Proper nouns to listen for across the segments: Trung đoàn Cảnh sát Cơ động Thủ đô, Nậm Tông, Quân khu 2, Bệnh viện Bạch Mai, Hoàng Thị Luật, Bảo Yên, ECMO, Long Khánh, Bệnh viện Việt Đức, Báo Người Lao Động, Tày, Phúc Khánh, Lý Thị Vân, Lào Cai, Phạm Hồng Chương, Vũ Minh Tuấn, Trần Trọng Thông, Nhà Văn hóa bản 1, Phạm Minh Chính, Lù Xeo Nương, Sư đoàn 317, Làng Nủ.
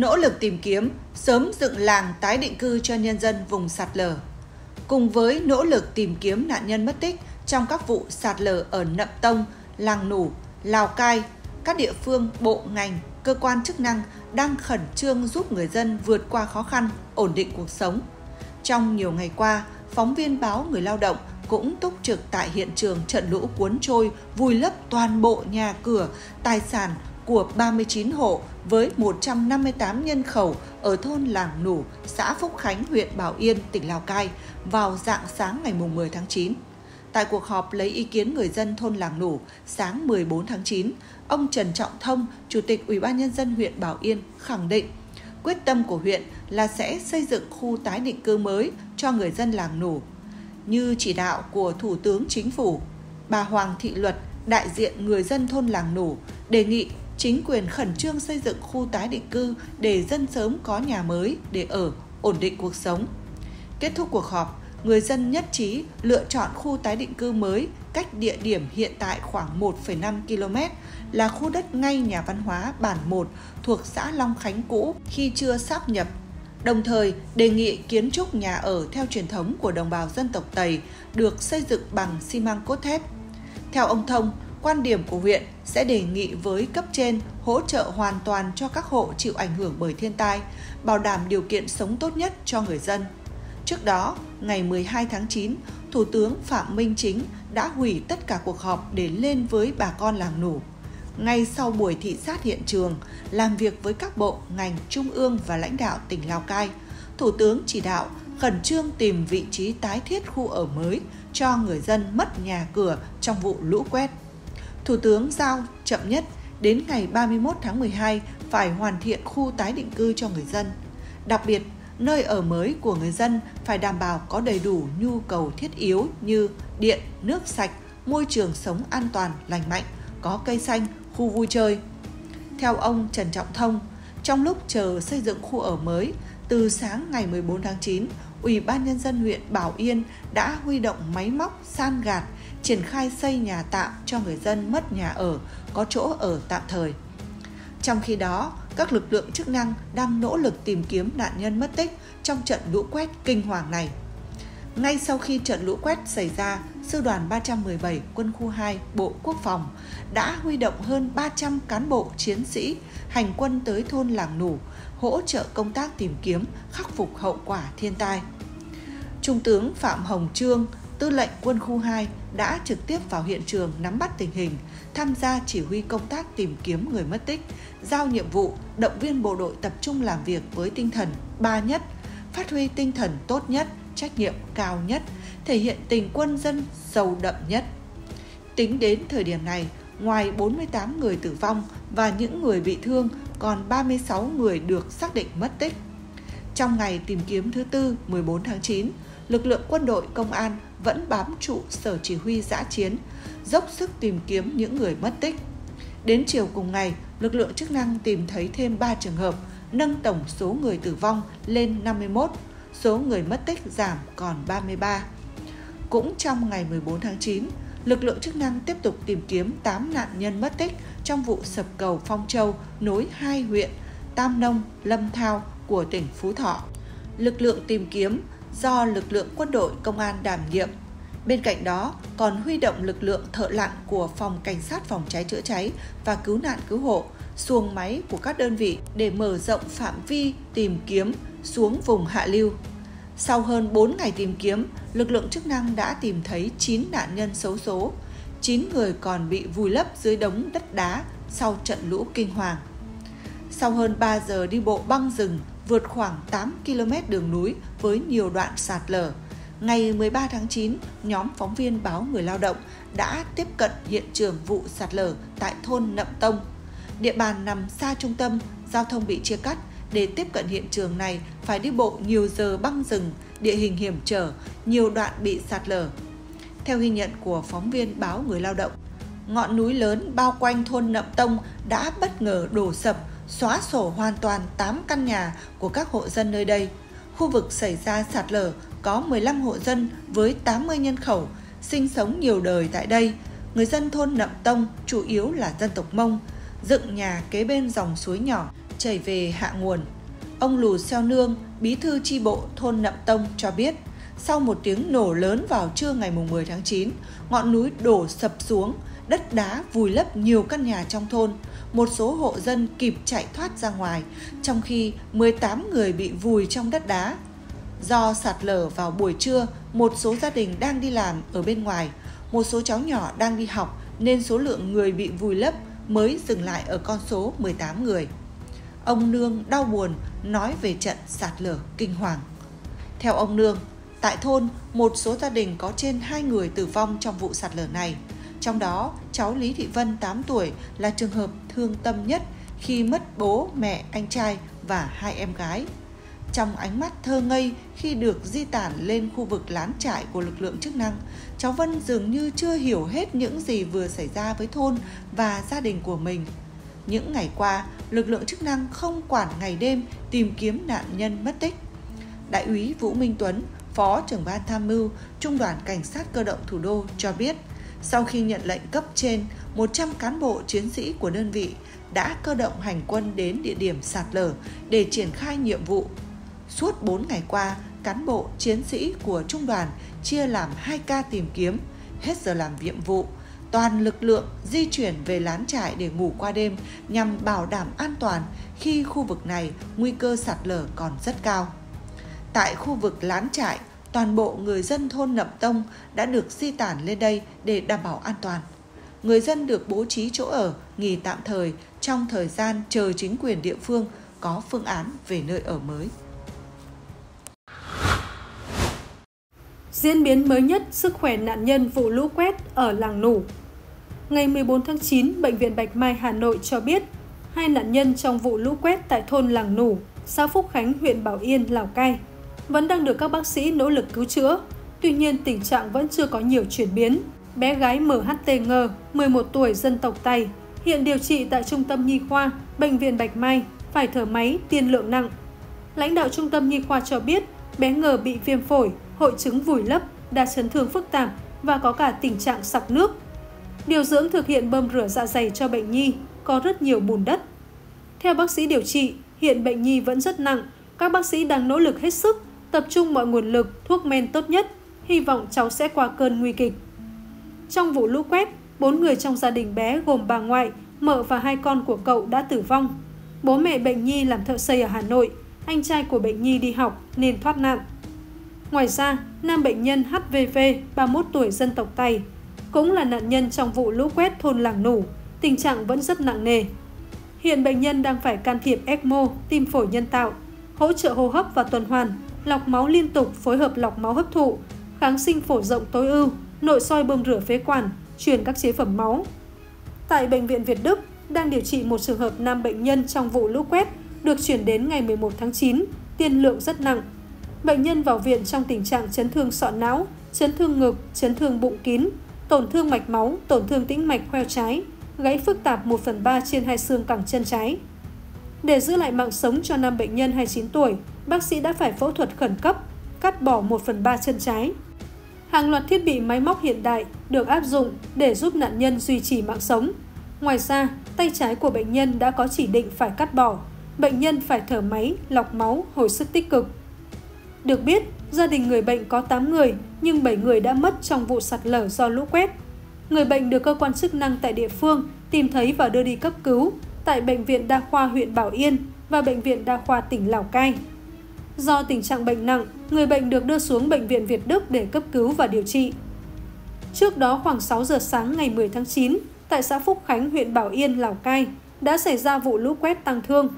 nỗ lực tìm kiếm, sớm dựng làng tái định cư cho nhân dân vùng sạt lở. Cùng với nỗ lực tìm kiếm nạn nhân mất tích trong các vụ sạt lở ở Nậm Tông, Làng Nủ, Lào Cai, các địa phương, bộ, ngành, cơ quan chức năng đang khẩn trương giúp người dân vượt qua khó khăn, ổn định cuộc sống. Trong nhiều ngày qua, phóng viên Báo Người Lao Động cũng túc trực tại hiện trường trận lũ cuốn trôi vùi lấp toàn bộ nhà cửa, tài sản của 39 hộ với 158 nhân khẩu ở thôn Làng Nủ, xã Phúc Khánh, huyện Bảo Yên, tỉnh Lào Cai vào rạng sáng ngày 10 tháng 9. Tại cuộc họp lấy ý kiến người dân thôn Làng Nủ sáng 14 tháng 9, ông Trần Trọng Thông, Chủ tịch Ủy ban Nhân dân huyện Bảo Yên khẳng định quyết tâm của huyện là sẽ xây dựng khu tái định cư mới cho người dân Làng Nủ. Như chỉ đạo của Thủ tướng Chính phủ, bà Hoàng Thị Luật, đại diện người dân thôn Làng Nủ, đề nghị chính quyền khẩn trương xây dựng khu tái định cư để dân sớm có nhà mới để ở, ổn định cuộc sống. Kết thúc cuộc họp, người dân nhất trí lựa chọn khu tái định cư mới cách địa điểm hiện tại khoảng 1,5 km là khu đất ngay nhà văn hóa bản 1 thuộc xã Long Khánh cũ khi chưa sáp nhập. Đồng thời, đề nghị kiến trúc nhà ở theo truyền thống của đồng bào dân tộc Tày được xây dựng bằng xi măng cốt thép. Theo ông Thông, quan điểm của huyện sẽ đề nghị với cấp trên hỗ trợ hoàn toàn cho các hộ chịu ảnh hưởng bởi thiên tai, bảo đảm điều kiện sống tốt nhất cho người dân. Trước đó, ngày 12 tháng 9, Thủ tướng Phạm Minh Chính đã hủy tất cả cuộc họp để lên với bà con Làng Nủ. Ngay sau buổi thị sát hiện trường, làm việc với các bộ, ngành, trung ương và lãnh đạo tỉnh Lào Cai, Thủ tướng chỉ đạo khẩn trương tìm vị trí tái thiết khu ở mới cho người dân mất nhà cửa trong vụ lũ quét. Thủ tướng giao chậm nhất đến ngày 31 tháng 12 phải hoàn thiện khu tái định cư cho người dân. Đặc biệt, nơi ở mới của người dân phải đảm bảo có đầy đủ nhu cầu thiết yếu như điện, nước sạch, môi trường sống an toàn, lành mạnh, có cây xanh, khu vui chơi. Theo ông Trần Trọng Thông, trong lúc chờ xây dựng khu ở mới, từ sáng ngày 14 tháng 9, Ủy ban Nhân dân huyện Bảo Yên đã huy động máy móc, san gạt, triển khai xây nhà tạm cho người dân mất nhà ở, có chỗ ở tạm thời. Trong khi đó, các lực lượng chức năng đang nỗ lực tìm kiếm nạn nhân mất tích trong trận lũ quét kinh hoàng này. Ngay sau khi trận lũ quét xảy ra, Sư đoàn 317 Quân khu 2 Bộ Quốc phòng đã huy động hơn 300 cán bộ chiến sĩ hành quân tới thôn Làng Nủ, hỗ trợ công tác tìm kiếm, khắc phục hậu quả thiên tai. Trung tướng Phạm Hồng Chương, Tư lệnh Quân khu 2 đã trực tiếp vào hiện trường nắm bắt tình hình, tham gia chỉ huy công tác tìm kiếm người mất tích, giao nhiệm vụ, động viên bộ đội tập trung làm việc với tinh thần ba nhất, phát huy tinh thần tốt nhất, trách nhiệm cao nhất, thể hiện tình quân dân sâu đậm nhất. Tính đến thời điểm này, ngoài 48 người tử vong và những người bị thương, còn 36 người được xác định mất tích. Trong ngày tìm kiếm thứ tư 14 tháng 9, lực lượng quân đội công an vẫn bám trụ sở chỉ huy dã chiến, dốc sức tìm kiếm những người mất tích. Đến chiều cùng ngày, lực lượng chức năng tìm thấy thêm 3 trường hợp, nâng tổng số người tử vong lên 51, số người mất tích giảm còn 33. Cũng trong ngày 14 tháng 9, lực lượng chức năng tiếp tục tìm kiếm 8 nạn nhân mất tích trong vụ sập cầu Phong Châu nối hai huyện Tam Nông, Lâm Thao của tỉnh Phú Thọ. Lực lượng tìm kiếm do lực lượng quân đội công an đảm nhiệm. Bên cạnh đó, còn huy động lực lượng thợ lặn của Phòng Cảnh sát Phòng cháy chữa cháy và Cứu nạn Cứu hộ, xuồng máy của các đơn vị để mở rộng phạm vi tìm kiếm xuống vùng hạ lưu. Sau hơn 4 ngày tìm kiếm, lực lượng chức năng đã tìm thấy 9 nạn nhân xấu số, 9 người còn bị vùi lấp dưới đống đất đá sau trận lũ kinh hoàng. Sau hơn 3 giờ đi bộ băng rừng, vượt khoảng 8 km đường núi với nhiều đoạn sạt lở, ngày 13 tháng 9, nhóm phóng viên Báo Người Lao Động đã tiếp cận hiện trường vụ sạt lở tại thôn Nậm Tông. Địa bàn nằm xa trung tâm, giao thông bị chia cắt, để tiếp cận hiện trường này phải đi bộ nhiều giờ băng rừng, địa hình hiểm trở, nhiều đoạn bị sạt lở. Theo ghi nhận của phóng viên Báo Người Lao Động, ngọn núi lớn bao quanh thôn Nậm Tông đã bất ngờ đổ sập, xóa sổ hoàn toàn 8 căn nhà của các hộ dân nơi đây. Khu vực xảy ra sạt lở có 15 hộ dân với 80 nhân khẩu, sinh sống nhiều đời tại đây. Người dân thôn Nậm Tông chủ yếu là dân tộc Mông, dựng nhà kế bên dòng suối nhỏ chảy về hạ nguồn. Ông Lù Xeo Nương, bí thư chi bộ thôn Nậm Tông cho biết, sau một tiếng nổ lớn vào trưa ngày 10 tháng 9, ngọn núi đổ sập xuống, đất đá vùi lấp nhiều căn nhà trong thôn. Một số hộ dân kịp chạy thoát ra ngoài, trong khi 18 người bị vùi trong đất đá. Do sạt lở vào buổi trưa, một số gia đình đang đi làm ở bên ngoài, một số cháu nhỏ đang đi học nên số lượng người bị vùi lấp mới dừng lại ở con số 18 người. Ông Nương đau buồn nói về trận sạt lở kinh hoàng. Theo ông Nương, tại thôn, một số gia đình có trên 2 người tử vong trong vụ sạt lở này. Trong đó, cháu Lý Thị Vân 8 tuổi là trường hợp thương tâm nhất khi mất bố, mẹ, anh trai và 2 em gái. Trong ánh mắt thơ ngây khi được di tản lên khu vực lán trại của lực lượng chức năng, cháu Vân dường như chưa hiểu hết những gì vừa xảy ra với thôn và gia đình của mình. Những ngày qua, lực lượng chức năng không quản ngày đêm tìm kiếm nạn nhân mất tích. Đại úy Vũ Minh Tuấn, Phó trưởng ban tham mưu, Trung đoàn Cảnh sát Cơ động Thủ đô cho biết, sau khi nhận lệnh cấp trên, 100 cán bộ chiến sĩ của đơn vị đã cơ động hành quân đến địa điểm sạt lở để triển khai nhiệm vụ. Suốt 4 ngày qua, cán bộ chiến sĩ của trung đoàn chia làm 2 ca tìm kiếm, hết giờ làm nhiệm vụ. Toàn lực lượng di chuyển về lán trại để ngủ qua đêm nhằm bảo đảm an toàn khi khu vực này nguy cơ sạt lở còn rất cao. Tại khu vực lán trại, toàn bộ người dân thôn Nậm Tông đã được di tản lên đây để đảm bảo an toàn. Người dân được bố trí chỗ ở, nghỉ tạm thời trong thời gian chờ chính quyền địa phương có phương án về nơi ở mới. Diễn biến mới nhất sức khỏe nạn nhân vụ lũ quét ở Làng Nủ. Ngày 14 tháng 9, Bệnh viện Bạch Mai, Hà Nội cho biết 2 nạn nhân trong vụ lũ quét tại thôn Làng Nủ, xã Phúc Khánh, huyện Bảo Yên, Lào Cai vẫn đang được các bác sĩ nỗ lực cứu chữa. Tuy nhiên, tình trạng vẫn chưa có nhiều chuyển biến. Bé gái MHTG, 11 tuổi, dân tộc Tày, hiện điều trị tại Trung tâm Nhi khoa, Bệnh viện Bạch Mai, phải thở máy tiên lượng nặng. Lãnh đạo Trung tâm Nhi khoa cho biết bé Ngờ bị viêm phổi, hội chứng vùi lấp, đa chấn thương phức tạp và có cả tình trạng sặc nước. Điều dưỡng thực hiện bơm rửa dạ dày cho bệnh nhi, có rất nhiều bùn đất. Theo bác sĩ điều trị, hiện bệnh nhi vẫn rất nặng, các bác sĩ đang nỗ lực hết sức, tập trung mọi nguồn lực, thuốc men tốt nhất, hy vọng cháu sẽ qua cơn nguy kịch. Trong vụ lũ quét, 4 người trong gia đình bé gồm bà ngoại, mợ và 2 con của cậu đã tử vong. Bố mẹ bệnh nhi làm thợ xây ở Hà Nội, anh trai của bệnh nhi đi học nên thoát nạn. Ngoài ra, nam bệnh nhân HVV, 31 tuổi, dân tộc Tày, cũng là nạn nhân trong vụ lũ quét thôn Làng Nủ, tình trạng vẫn rất nặng nề. Hiện bệnh nhân đang phải can thiệp ECMO, tim phổi nhân tạo, hỗ trợ hô hấp và tuần hoàn, lọc máu liên tục phối hợp lọc máu hấp thụ, kháng sinh phổ rộng tối ưu, nội soi bơm rửa phế quản, truyền các chế phẩm máu. Tại Bệnh viện Việt Đức, đang điều trị một trường hợp nam bệnh nhân trong vụ lũ quét được chuyển đến ngày 11 tháng 9, tiên lượng rất nặng. Bệnh nhân vào viện trong tình trạng chấn thương sọ não, chấn thương ngực, chấn thương bụng kín, tổn thương mạch máu, tổn thương tĩnh mạch khoeo trái, gãy phức tạp 1/3 trên 2 xương cẳng chân trái. Để giữ lại mạng sống cho nam bệnh nhân 29 tuổi, bác sĩ đã phải phẫu thuật khẩn cấp, cắt bỏ 1/3 chân trái. Hàng loạt thiết bị máy móc hiện đại được áp dụng để giúp nạn nhân duy trì mạng sống. Ngoài ra, tay trái của bệnh nhân đã có chỉ định phải cắt bỏ, bệnh nhân phải thở máy, lọc máu, hồi sức tích cực. Được biết, gia đình người bệnh có 8 người, nhưng 7 người đã mất trong vụ sạt lở do lũ quét. Người bệnh được cơ quan chức năng tại địa phương tìm thấy và đưa đi cấp cứu tại Bệnh viện Đa khoa huyện Bảo Yên và Bệnh viện Đa khoa tỉnh Lào Cai. Do tình trạng bệnh nặng, người bệnh được đưa xuống Bệnh viện Việt Đức để cấp cứu và điều trị. Trước đó khoảng 6 giờ sáng ngày 10 tháng 9, tại xã Phúc Khánh, huyện Bảo Yên, Lào Cai, đã xảy ra vụ lũ quét tăng thương.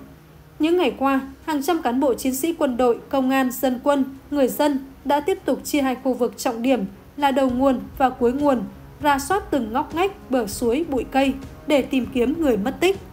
Những ngày qua, hàng trăm cán bộ chiến sĩ quân đội, công an, dân quân, người dân đã tiếp tục chia 2 khu vực trọng điểm là đầu nguồn và cuối nguồn, rà soát từng ngóc ngách, bờ suối, bụi cây để tìm kiếm người mất tích.